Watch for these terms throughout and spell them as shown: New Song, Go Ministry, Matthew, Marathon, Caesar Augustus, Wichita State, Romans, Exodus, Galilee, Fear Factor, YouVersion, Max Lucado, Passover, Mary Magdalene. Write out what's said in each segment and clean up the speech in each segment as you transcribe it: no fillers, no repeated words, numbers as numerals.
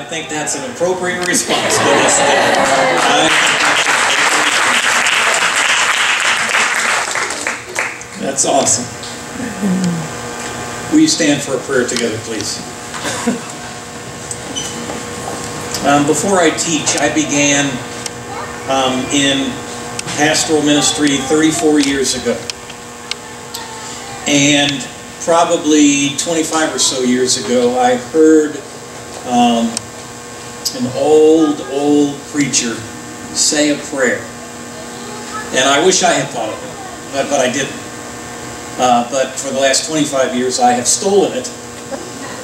I think that's an appropriate response to this day. That's awesome. Will you stand for a prayer together, please? Before I teach, I began in pastoral ministry 34 years ago. And probably 25 or so years ago, I heard an old preacher say a prayer. And I wish I had thought of it, but I didn't. But for the last 25 years, I have stolen it,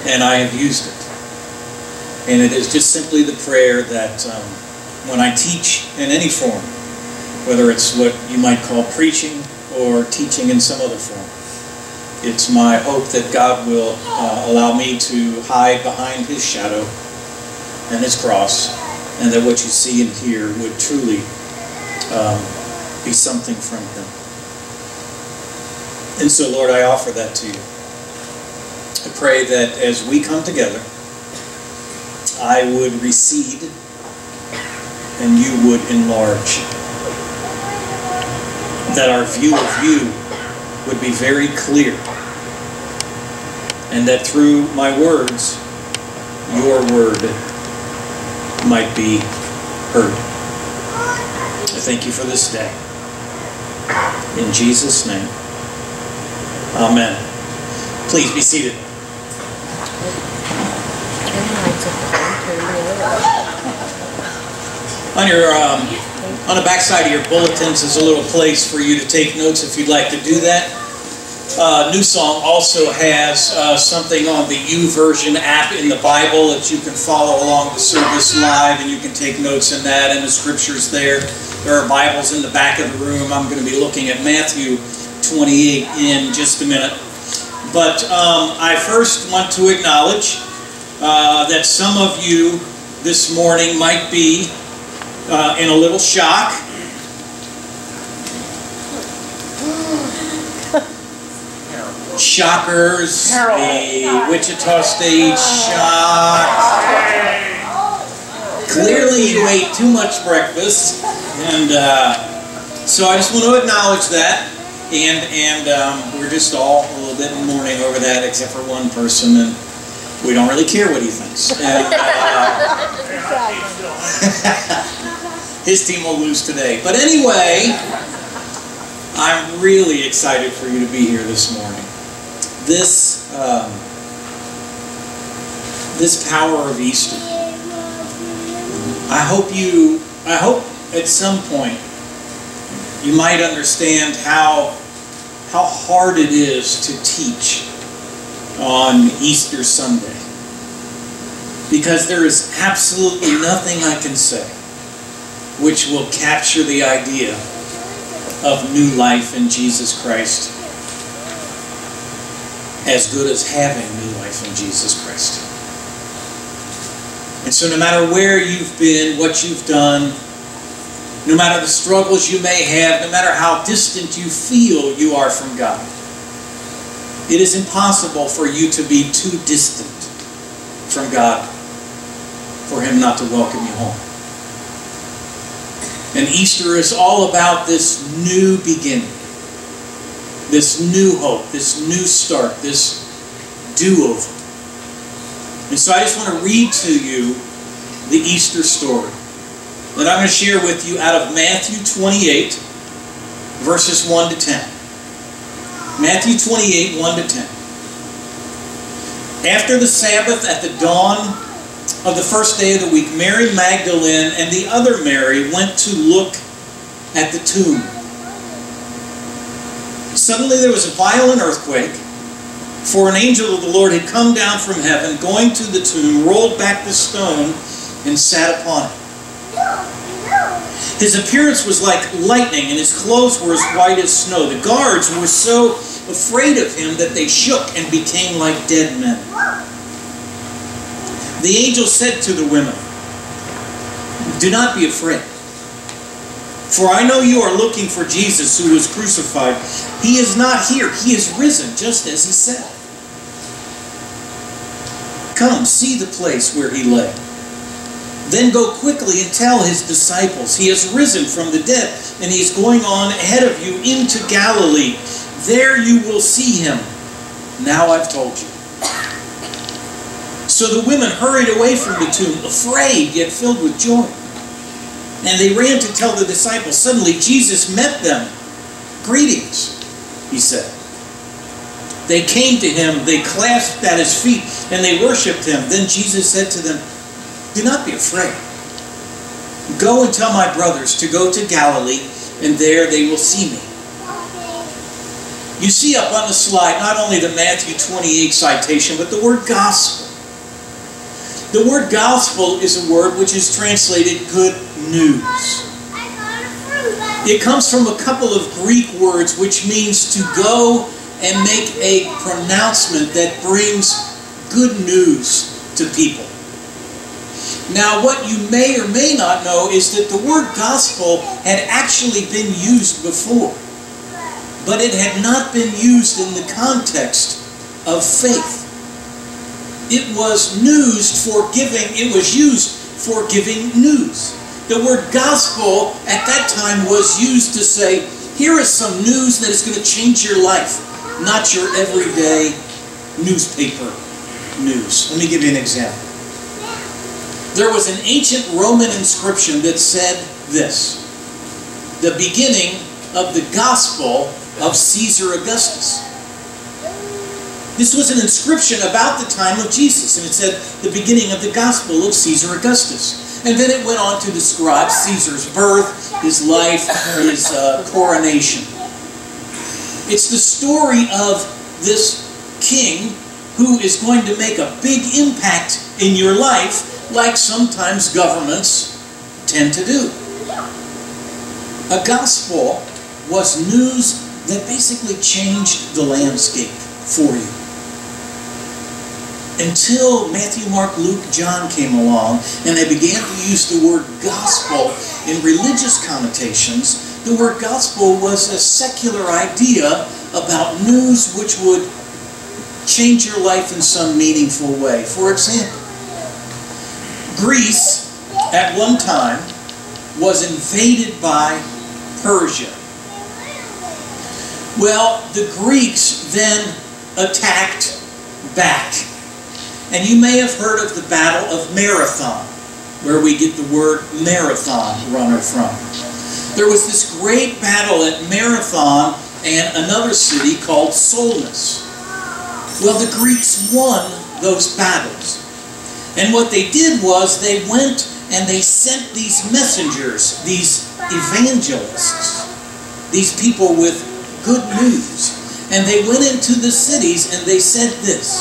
and I have used it. And it is just simply the prayer that when I teach in any form, whether it's what you might call preaching or teaching in some other form, it's my hope that God will allow me to hide behind His shadow and His cross, and that what you see and hear would truly be something from Him. And so, Lord, I offer that to you. I pray that as we come together, I would recede and you would enlarge. That our view of you would be very clear, and that through my words, your word might be heard. I thank you for this day. In Jesus' name, amen. Please be seated. On your on the back side of your bulletins is a little place for you to take notes if you'd like to do that. New Song also has something on the YouVersion app in the Bible that you can follow along the service live, and you can take notes in that and the scriptures there. There are Bibles in the back of the room. I'm going to be looking at Matthew 28 in just a minute. But I first want to acknowledge that some of you this morning might be in a little shock. Shockers, the Wichita State shock. Clearly you ate too much breakfast, and so I just want to acknowledge that, and we're just all a little bit in mourning over that, except for one person, and we don't really care what he thinks. And, his team will lose today. But anyway, I'm really excited for you to be here this morning. This this power of Easter. I hope at some point you might understand how hard it is to teach on Easter Sunday, because there is absolutely nothing I can say which will capture the idea of new life in Jesus Christ as good as having new life in Jesus Christ. And so no matter where you've been, what you've done, no matter the struggles you may have, no matter how distant you feel you are from God, it is impossible for you to be too distant from God for Him not to welcome you home. And Easter is all about this new beginning, this new hope, this new start, this do-over. And so I just want to read to you the Easter story that I'm going to share with you out of Matthew 28, verses 1 to 10. Matthew 28, 1 to 10. After the Sabbath, at the dawn of the first day of the week, Mary Magdalene and the other Mary went to look at the tomb. Suddenly there was a violent earthquake, for an angel of the Lord had come down from heaven, going to the tomb, rolled back the stone, and sat upon it. His appearance was like lightning, and his clothes were as white as snow. The guards were so afraid of him that they shook and became like dead men. The angel said to the women, "Do not be afraid, for I know you are looking for Jesus who was crucified. He is not here. He is risen, just as he said. Come, see the place where he lay. Then go quickly and tell his disciples, he has risen from the dead, and he is going on ahead of you into Galilee. There you will see him. Now I've told you. So the women hurried away from the tomb, afraid yet filled with joy. And they ran to tell the disciples. Suddenly Jesus met them. Greetings, he said. They came to him, they clasped at his feet, and they worshipped him. Then Jesus said to them, do not be afraid. Go and tell my brothers to go to Galilee, and there they will see me. You see up on the slide not only the Matthew 28 citation, but the word gospel. The word gospel is a word which is translated good news. It comes from a couple of Greek words which means to go and make a pronouncement that brings good news to people. Now, what you may or may not know is that the word gospel had actually been used before, but it had not been used in the context of faith. It was used for giving news. The word gospel at that time was used to say, here is some news that is going to change your life, not your everyday newspaper news. Let me give you an example. There was an ancient Roman inscription that said this: the beginning of the gospel of Caesar Augustus. This was an inscription about the time of Jesus, and it said, the beginning of the gospel of Caesar Augustus. And then it went on to describe Caesar's birth, his life, his coronation. It's the story of this king who is going to make a big impact in your life, like sometimes governments tend to do. A gospel was news that basically changed the landscape for you. Until Matthew, Mark, Luke, John came along and they began to use the word gospel in religious connotations, the word gospel was a secular idea about news which would change your life in some meaningful way. For example, Greece at one time was invaded by Persia. Well, the Greeks then attacked back. And you may have heard of the Battle of Marathon, where we get the word marathon runner from. There was this great battle at Marathon and another city called Solnus. Well, the Greeks won those battles. And what they did was they went and they sent these messengers, these evangelists, these people with good news. And they went into the cities and they said this: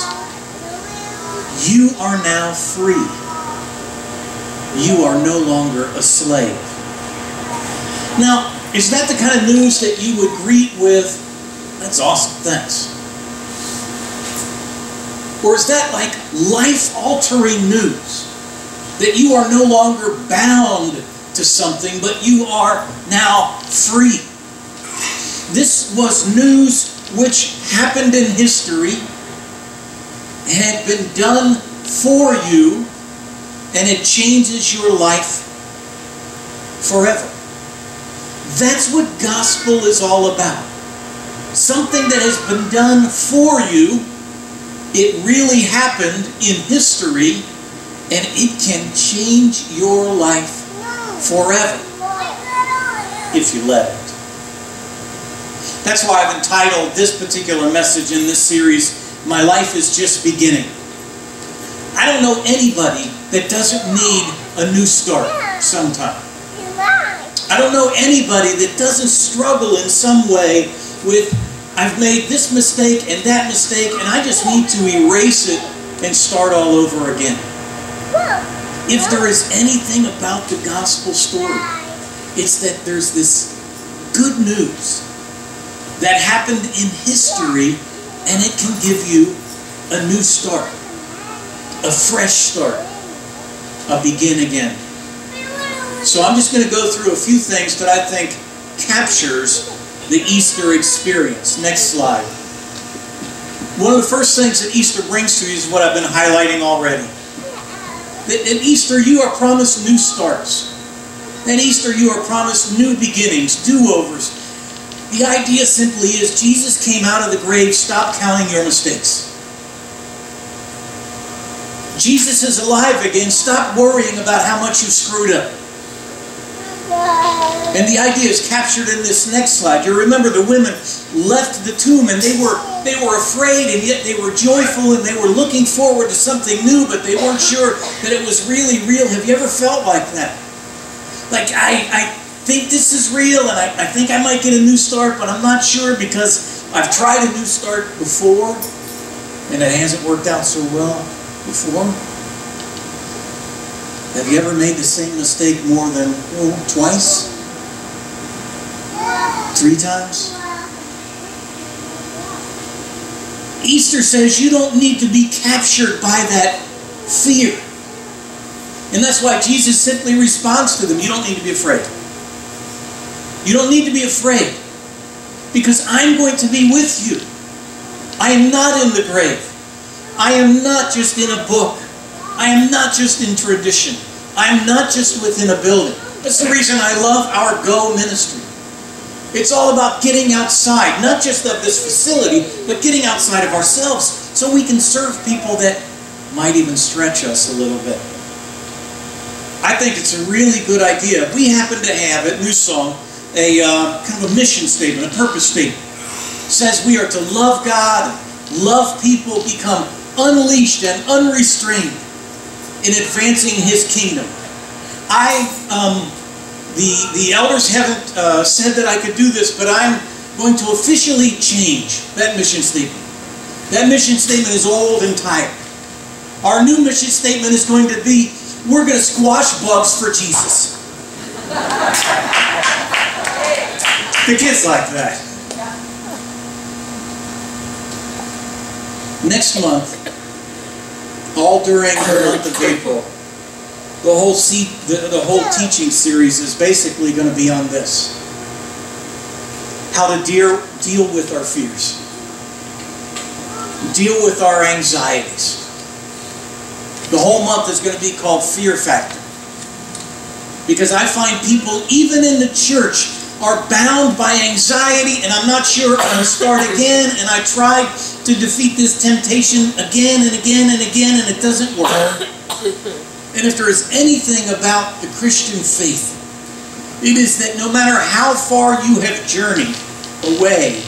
you are now free. You are no longer a slave. Now, is that the kind of news that you would greet with, that's awesome, thanks? Or is that like life-altering news? That you are no longer bound to something, but you are now free. This was news which happened in history and had been done for you, and it changes your life forever. That's what gospel is all about. Something that has been done for you, it really happened in history, and it can change your life forever, if you let it. That's why I've entitled this particular message in this series, My Life is Just Beginning. I don't know anybody that doesn't need a new start sometime. I don't know anybody that doesn't struggle in some way with, I've made this mistake and that mistake, and I just need to erase it and start all over again. If there is anything about the gospel story, it's that there's this good news that happened in history, and it can give you a new start, a fresh start, a begin again. So I'm just going to go through a few things that I think captures the Easter experience. Next slide. One of the first things that Easter brings to you is what I've been highlighting already. That in Easter you are promised new starts. At Easter you are promised new beginnings, do-overs. The idea simply is Jesus came out of the grave, stop counting your mistakes. Jesus is alive again, stop worrying about how much you screwed up. And the idea is captured in this next slide. You remember the women left the tomb and they were afraid, and yet they were joyful, and they were looking forward to something new, but they weren't sure that it was really real. Have you ever felt like that? Like, I think this is real, and I think I might get a new start, but I'm not sure because I've tried a new start before and it hasn't worked out so well before. Have you ever made the same mistake more than twice? 3 times? Easter says you don't need to be captured by that fear. And that's why Jesus simply responds to them. You don't need to be afraid. You don't need to be afraid. Because I'm going to be with you. I am not in the grave. I am not just in a book. I am not just in tradition. I am not just within a building. That's the reason I love our Go Ministry. It's all about getting outside, not just of this facility, but getting outside of ourselves so we can serve people that might even stretch us a little bit. I think it's a really good idea. We happen to have at New Song a kind of a mission statement, a purpose statement. It says we are to love God, love people, become unleashed and unrestrained in advancing His kingdom. The elders haven't said that I could do this, but I'm going to officially change that mission statement. That mission statement is old and tired. Our new mission statement is going to be, we're going to squash bugs for Jesus. The kids like that. Next month, all during the month of April, the whole teaching series is basically going to be on this. How to deal with our fears. Deal with our anxieties. The whole month is going to be called Fear Factor. Because I find people, even in the church, are bound by anxiety, and I'm not sure I'm going to start again, and I tried to defeat this temptation again and again and again, and it doesn't work. And if there is anything about the Christian faith, it is that no matter how far you have journeyed away,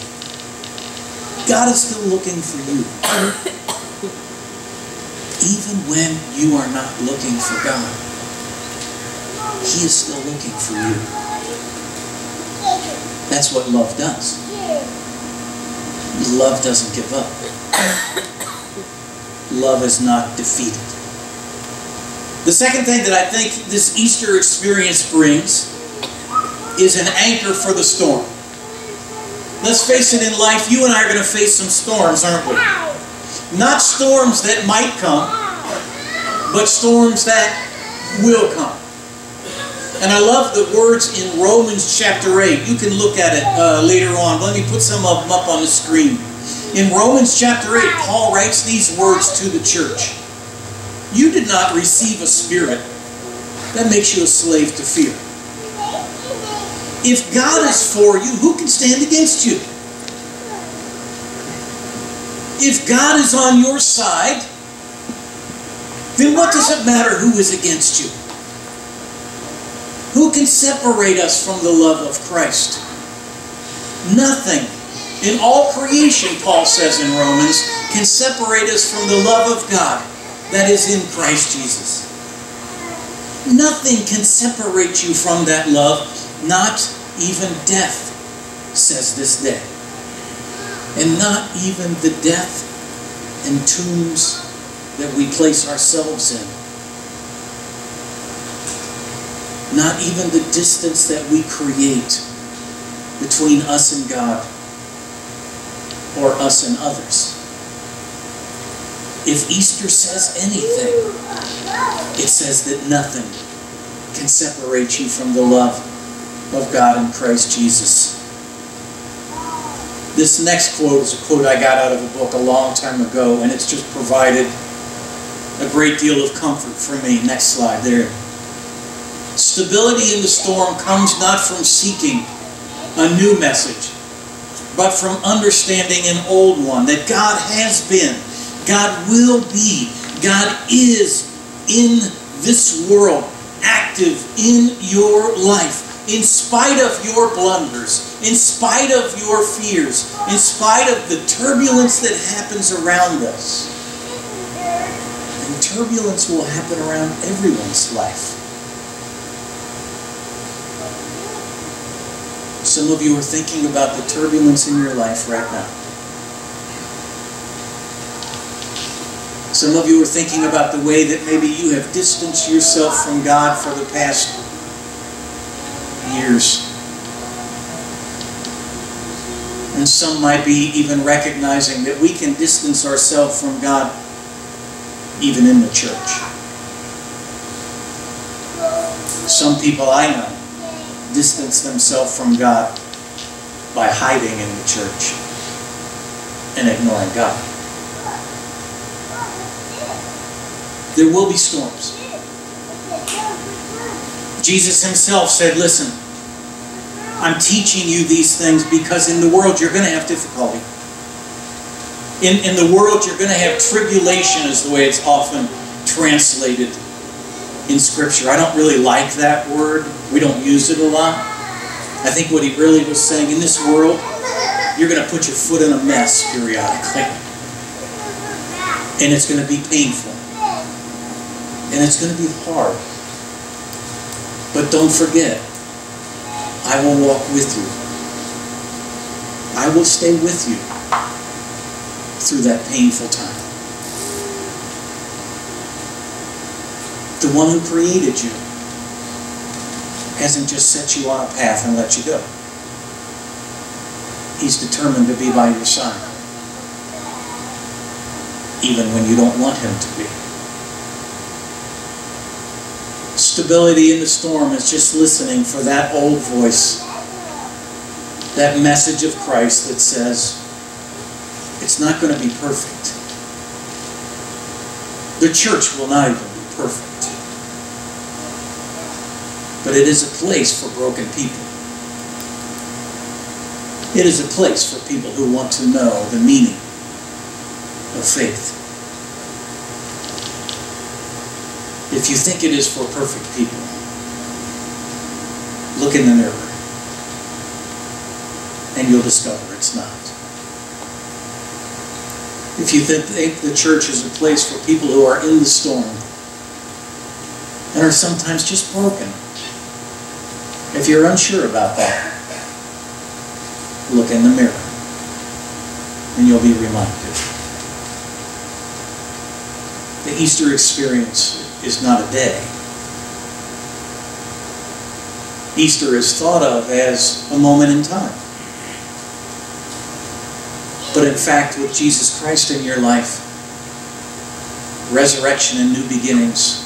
God is still looking for you. Even when you are not looking for God, He is still looking for you. That's what love does. Love doesn't give up. Love is not defeated. The second thing that I think this Easter experience brings is an anchor for the storm. Let's face it, in life, you and I are going to face some storms, aren't we? Not storms that might come, but storms that will come. And I love the words in Romans chapter 8. You can look at it later on. Let me put some of them up on the screen. In Romans chapter 8, Paul writes these words to the church. You did not receive a spirit that makes you a slave to fear. If God is for you, who can stand against you? If God is on your side, then what does it matter who is against you? Who can separate us from the love of Christ? Nothing in all creation, Paul says in Romans, can separate us from the love of God that is in Christ Jesus. Nothing can separate you from that love, not even death, says this day. And not even the death and tombs that we place ourselves in. Not even the distance that we create between us and God or us and others. If Easter says anything, it says that nothing can separate you from the love of God in Christ Jesus. This next quote is a quote I got out of a book a long time ago, and it's just provided a great deal of comfort for me. Next slide there. Stability in the storm comes not from seeking a new message, but from understanding an old one, that God has been, God will be, God is in this world, active in your life, in spite of your blunders, in spite of your fears, in spite of the turbulence that happens around us. And turbulence will happen around everyone's life. Some of you are thinking about the turbulence in your life right now. Some of you are thinking about the way that maybe you have distanced yourself from God for the past years. And some might be even recognizing that we can distance ourselves from God even in the church. Some people I know distance themselves from God by hiding in the church and ignoring God. There will be storms. Jesus himself said, listen, I'm teaching you these things because in the world you're going to have difficulty. In the world you're going to have tribulation, is the way it's often translated in Scripture. I don't really like that word. We don't use it a lot. I think what he really was saying, in this world, you're going to put your foot in a mess periodically. And it's going to be painful. And it's going to be hard. But don't forget, I will walk with you. I will stay with you through that painful time. The one who created you hasn't just set you on a path and let you go. He's determined to be by your side, even when you don't want him to be. Stability in the storm is just listening for that old voice, that message of Christ that says, it's not going to be perfect. The church will not even be perfect. But it is a place for broken people. It is a place for people who want to know the meaning of faith. If you think it is for perfect people, look in the mirror and you'll discover it's not. If you think the church is a place for people who are in the storm and are sometimes just broken, if you're unsure about that, look in the mirror and you'll be reminded. The Easter experience is not a day. Easter is thought of as a moment in time. But in fact, with Jesus Christ in your life, resurrection and new beginnings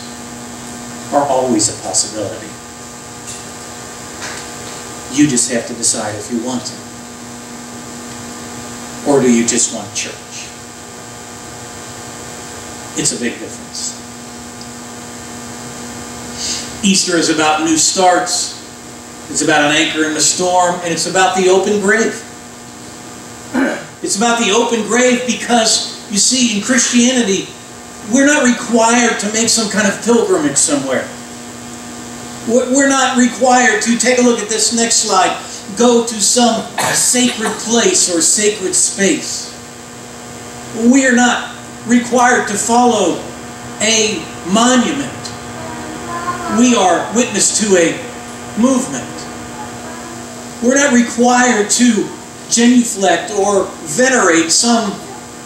are always a possibility. You just have to decide if you want it. Or do you just want church? It's a big difference. Easter is about new starts, it's about an anchor in the storm, and it's about the open grave. It's about the open grave because, you see, in Christianity, we're not required to make some kind of pilgrimage somewhere. We're not required to, take a look at this next slide, go to some sacred place or sacred space. We are not required to follow a monument. We are witness to a movement. We're not required to genuflect or venerate some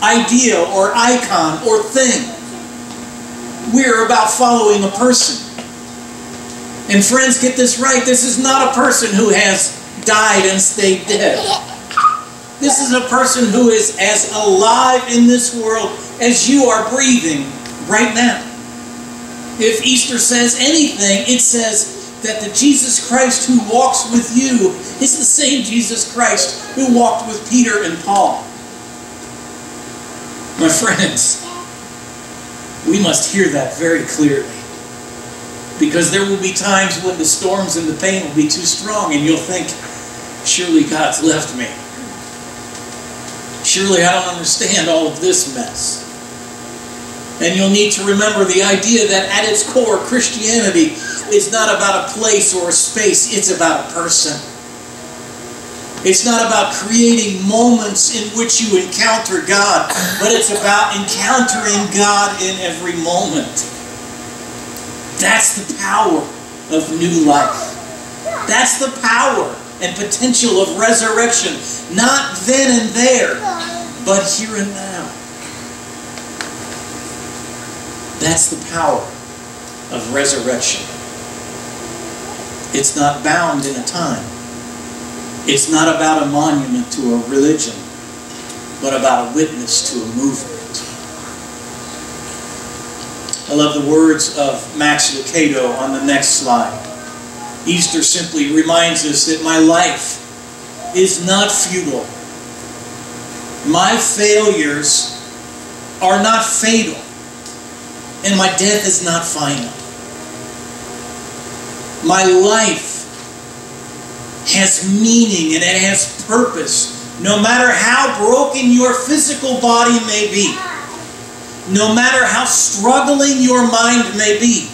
idea or icon or thing. We're about following a person. And friends, get this right. This is not a person who has died and stayed dead. This is a person who is as alive in this world as you are breathing right now. If Easter says anything, it says that the Jesus Christ who walks with you is the same Jesus Christ who walked with Peter and Paul. My friends, We must hear that very clearly. Because there will be times when the storms and the pain will be too strong and you'll think, surely God's left me. Surely I don't understand all of this mess. And you'll need to remember the idea that at its core, Christianity is not about a place or a space, it's about a person. It's not about creating moments in which you encounter God, but it's about encountering God in every moment. That's the power of new life. That's the power and potential of resurrection. Not then and there, but here and now. That's the power of resurrection. It's not bound in a time. It's not about a monument to a religion, but about a witness to a movement. I love the words of Max Lucado on the next slide. Easter simply reminds us that my life is not futile. My failures are not fatal. And my death is not final. My life has meaning and it has purpose, no matter how broken your physical body may be, no matter how struggling your mind may be,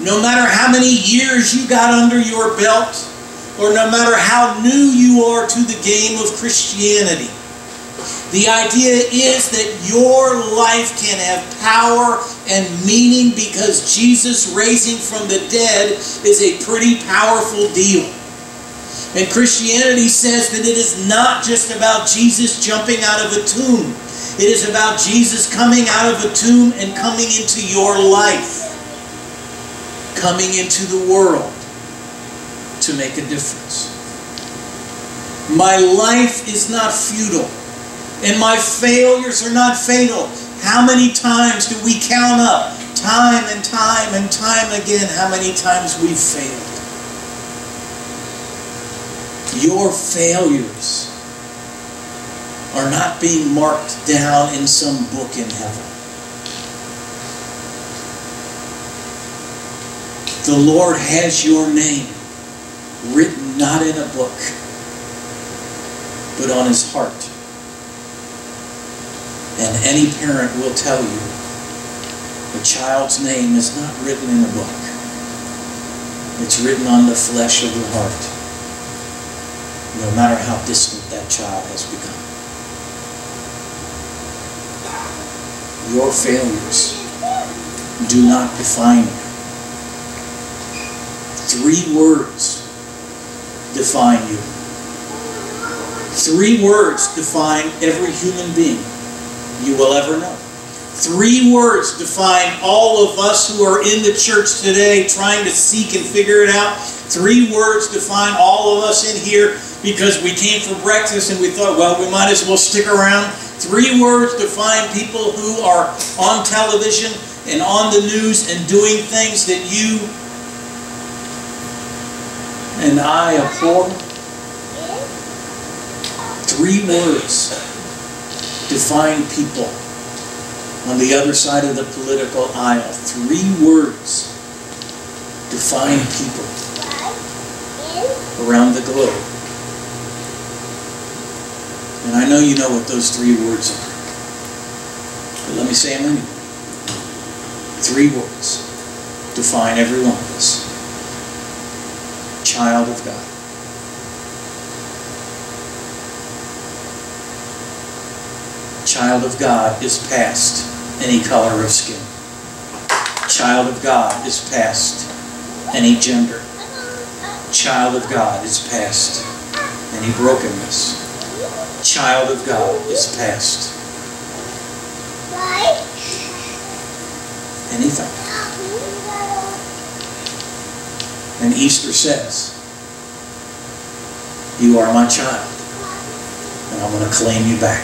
no matter how many years you got under your belt, or no matter how new you are to the game of Christianity. The idea is that your life can have power and meaning because Jesus raising from the dead is a pretty powerful deal. And Christianity says that it is not just about Jesus jumping out of a tomb. It is about Jesus coming out of a tomb and coming into your life. Coming into the world to make a difference. My life is not futile. And my failures are not fatal. How many times do we count up? Time and time and time again how many times we've failed. Your failures are not being marked down in some book in heaven. The Lord has your name written not in a book, but on His heart. And any parent will tell you the child's name is not written in a book. It's written on the flesh of the heart. No matter how distant that child has become. Your failures do not define you. 3 words define you. 3 words define every human being you will ever know. 3 words define all of us who are in the church today trying to seek and figure it out. 3 words define all of us in here because we came for breakfast and we thought, well, we might as well stick around. 3 words define people who are on television and on the news and doing things that you and I abhor. 3 words define people on the other side of the political aisle. 3 words define people around the globe. And I know you know what those 3 words are. But let me say them anyway. 3 words define every one of us. Child of God. Child of God is past any color of skin. Child of God is past any gender. Child of God is past any brokenness. Child of God is past anything. And Easter says, you are my child, and I'm going to claim you back.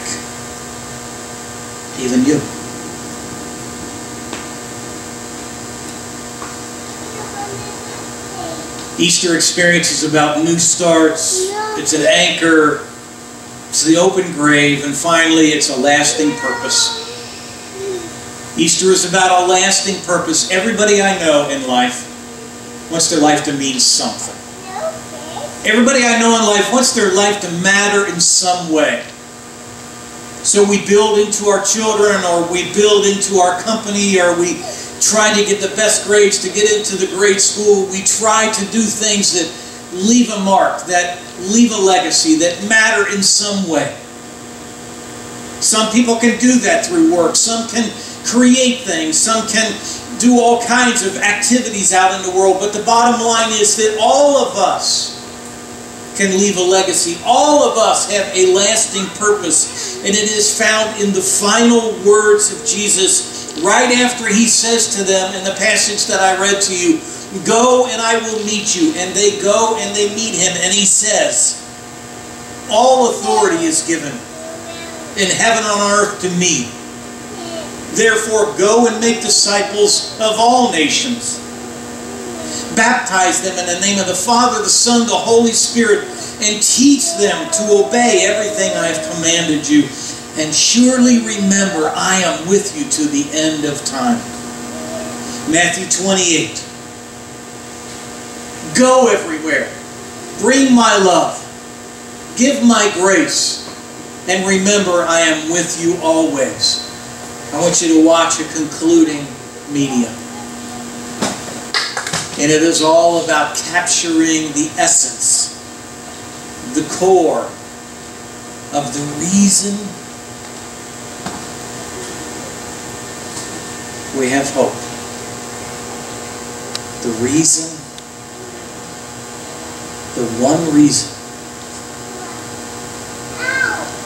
Even you. Easter experience is about new starts. It's an anchor. It's the open grave. And finally, it's a lasting purpose. Easter is about a lasting purpose. Everybody I know in life wants their life to mean something. Everybody I know in life wants their life to matter in some way. So we build into our children, or we build into our company, or we try to get the best grades to get into the great school. We try to do things that leave a mark, that leave a legacy, that matter in some way. Some people can do that through work. Some can create things. Some can do all kinds of activities out in the world. But the bottom line is that all of us can leave a legacy. All of us have a lasting purpose. And it is found in the final words of Jesus right after he says to them in the passage that I read to you, "Go and I will meet you." And they go and they meet him. And he says, "All authority is given in heaven and on earth to me. Therefore, go and make disciples of all nations. Baptize them in the name of the Father, the Son, the Holy Spirit, and teach them to obey everything I have commanded you. And surely remember, I am with you to the end of time." Matthew 28. Go everywhere. Bring my love. Give my grace. And remember, I am with you always. I want you to watch a concluding media. And it is all about capturing the essence, the core of the reason we have hope. The reason, the one reason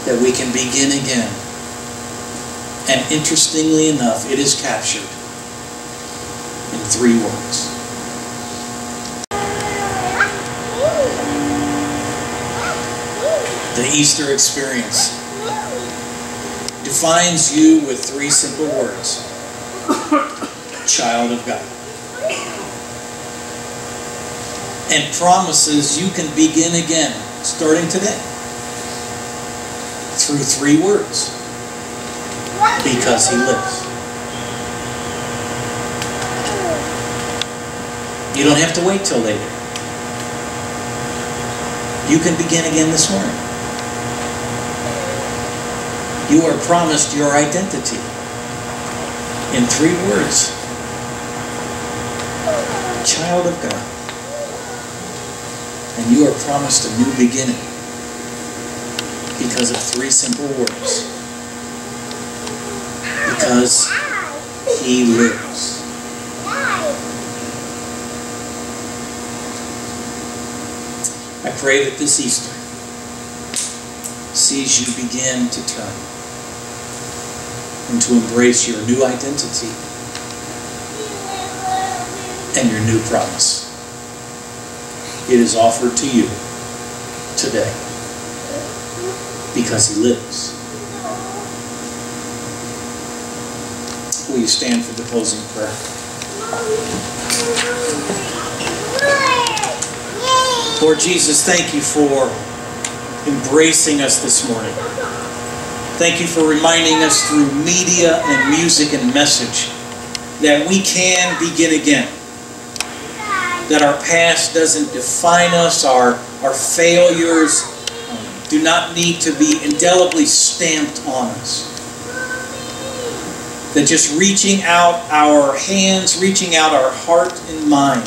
that we can begin again. And interestingly enough, it is captured in 3 words. The Easter experience defines you with 3 simple words. Child of God. And promises you can begin again, starting today, through 3 words. Because he lives. You don't have to wait till later. You can begin again this morning. You are promised your identity in 3 words. Child of God. And you are promised a new beginning because of 3 simple words. Because he lives. I pray that this Easter sees you begin to turn and to embrace your new identity and your new promise. It is offered to you today because he lives. Will you stand for the closing prayer? Lord Jesus, thank you for embracing us this morning. Thank you for reminding us through media and music and message that we can begin again. That our past doesn't define us, our failures do not need to be indelibly stamped on us. That just reaching out our hands, reaching out our heart and mind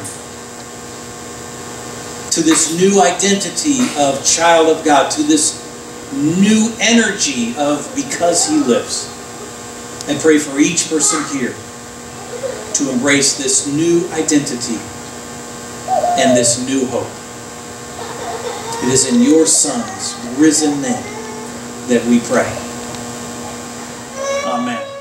to this new identity of child of God, to this new energy of because he lives. I pray for each person here to embrace this new identity and this new hope. It is in your Son's risen name that we pray. Amen.